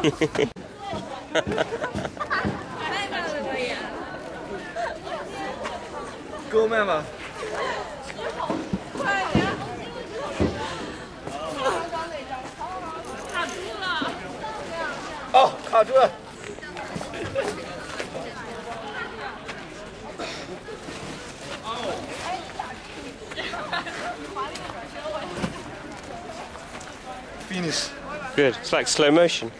卖饭了可以啊，给我卖吧。快点！卡住了。哦，卡住了。 Finish. Good. It's like slow motion.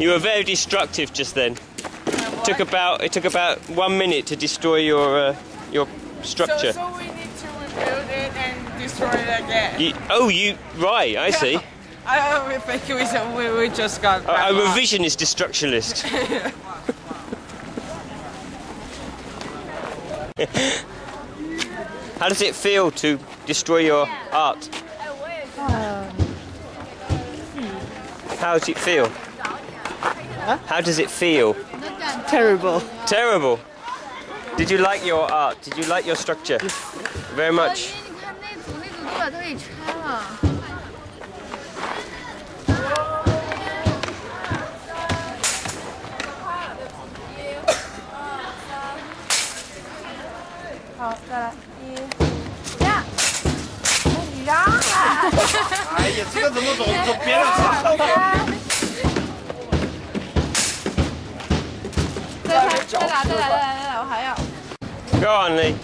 You were very destructive just then. It took about 1 minute to destroy your structure. So we need to rebuild it and destroy it again. Right, I see. I think we just got. A revisionist destructionist. How does it feel to destroy your art? How does it feel? Huh? How does it feel? Terrible. Terrible. Did you like your art? Did you like your structure? Very much. Go on, Lee.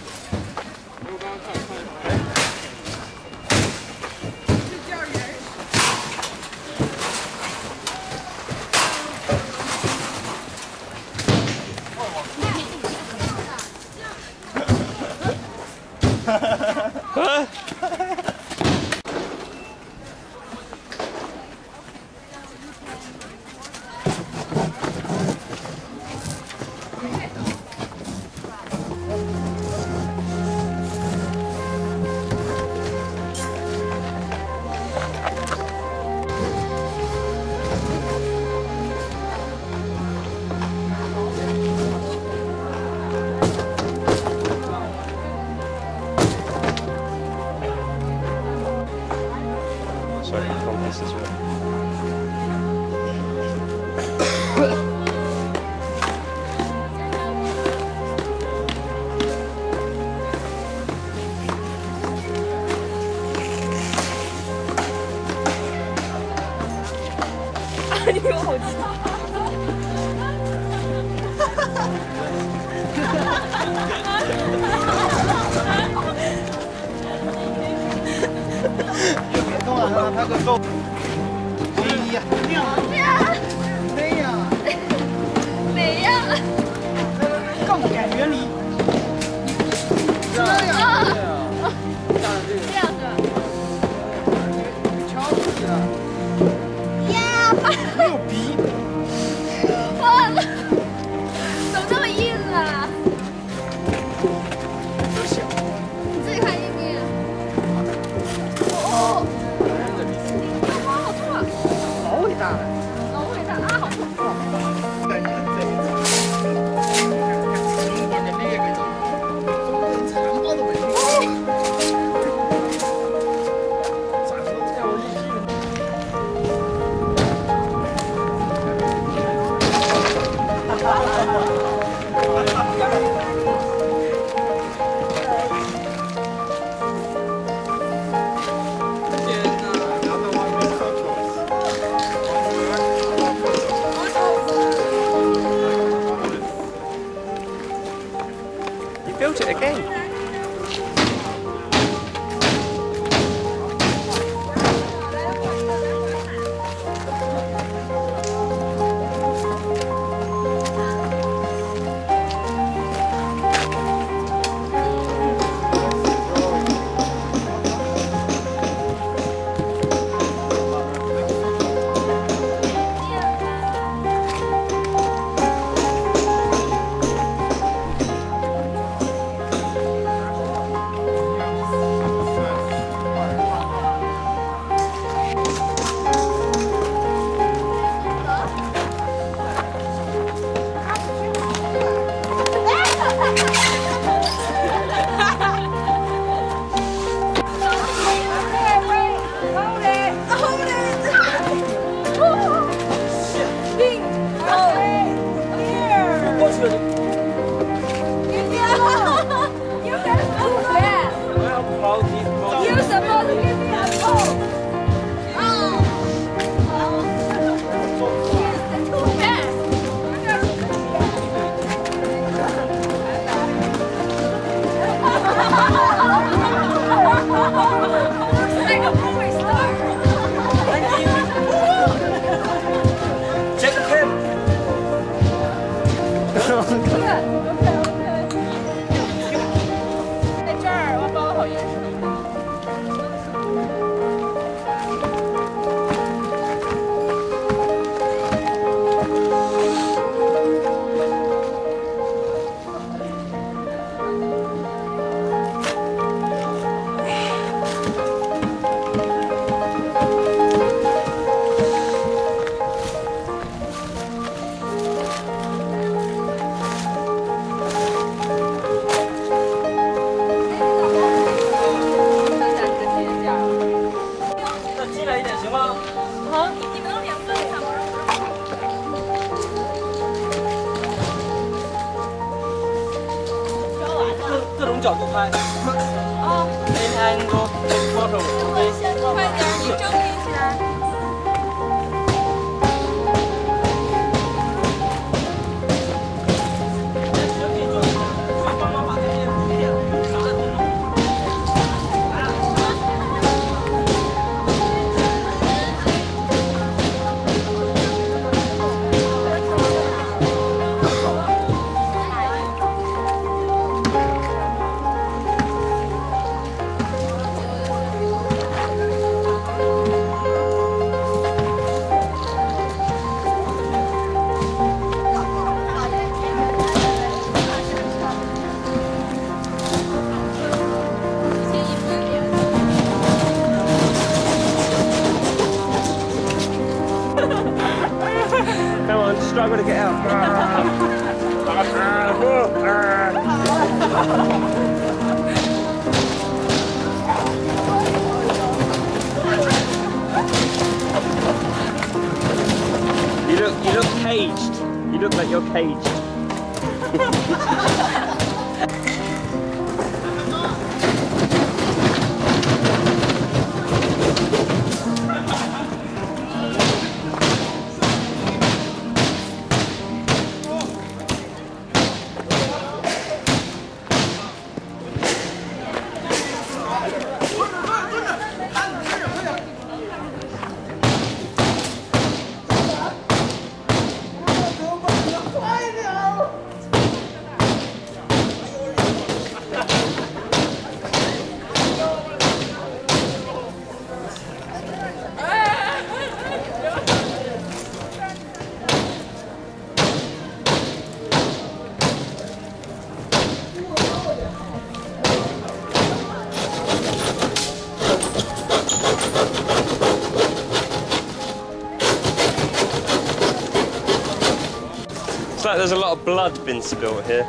It's like there's a lot of blood been spilt here.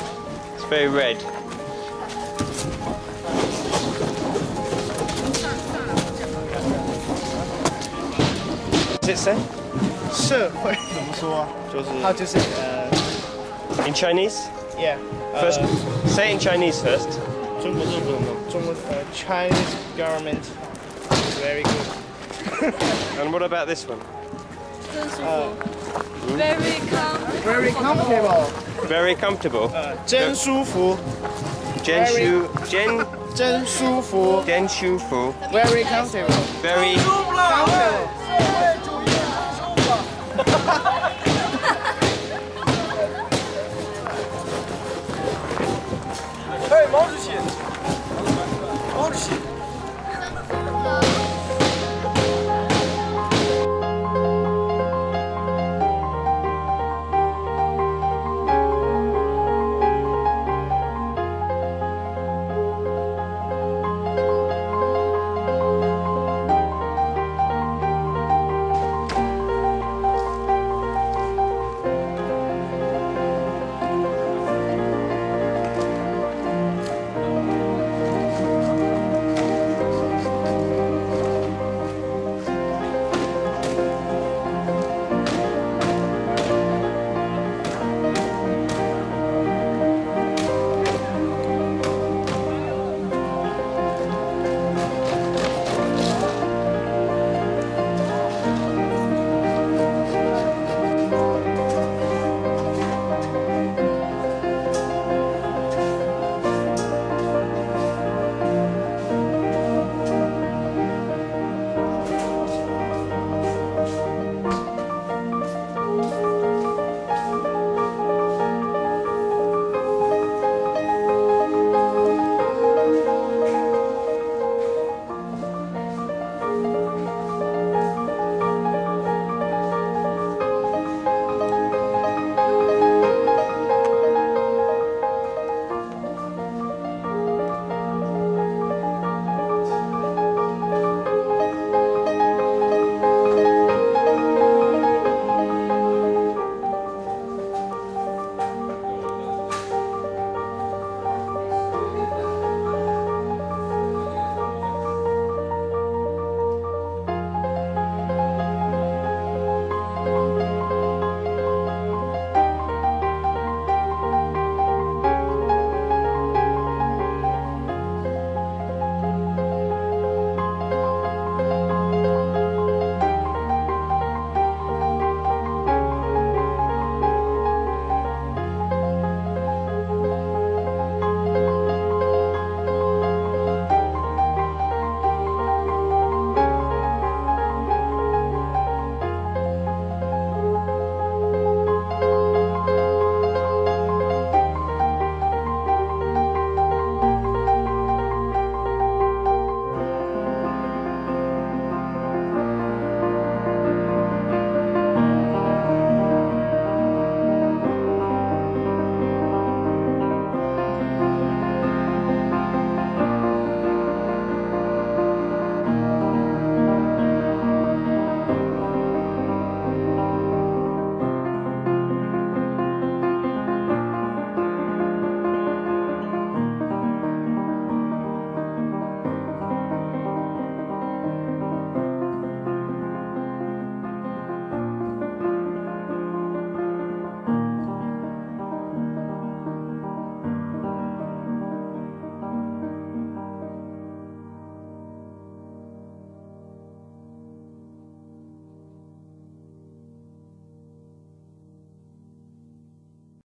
It's very red. Does it say? 社会怎么说啊？它就是In Chinese? Yeah. First, say it in Chinese first. 中国政府怎么？中国Chinese government is very good. And what about this one? Very comfortable. Very comfortable. Very comfortable. 真舒服。真舒服。真舒服。Very comfortable. Very comfortable.